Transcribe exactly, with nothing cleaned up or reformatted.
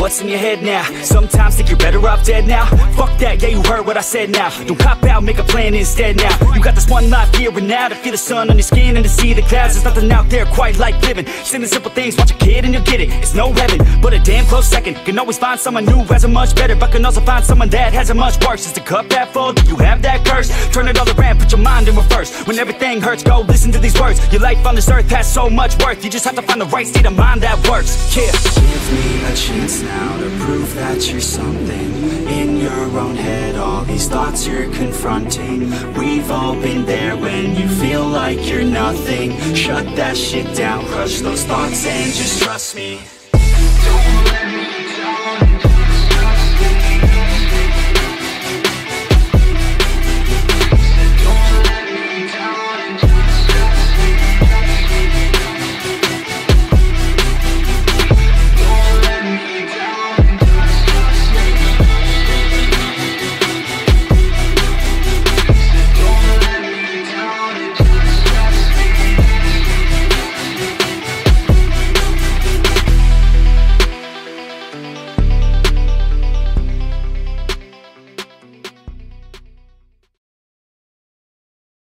What's in your head now? Sometimes think you're better off dead now. Fuck that, yeah, you heard what I said now. Don't cop out, make a plan instead now. You got this one life here and now, to feel the sun on your skin and to see the clouds. There's nothing out there quite like living. Just in the simple things, watch a kid and you'll get it. It's no heaven, but a damn close second. Can always find someone who has it much better, but can also find someone that has it much worse. Is the cup half full? Do you have that curse? Turn it all around, put your mind in reverse. When everything hurts, go listen to these words. Your life on this earth has so much worth. You just have to find the right state of mind that works. Yeah. Give me a chance now to prove that you're something. In your own head, all these thoughts you're confronting. We've all been there when you feel like you're nothing. Shut that shit down, crush those thoughts and just trust me.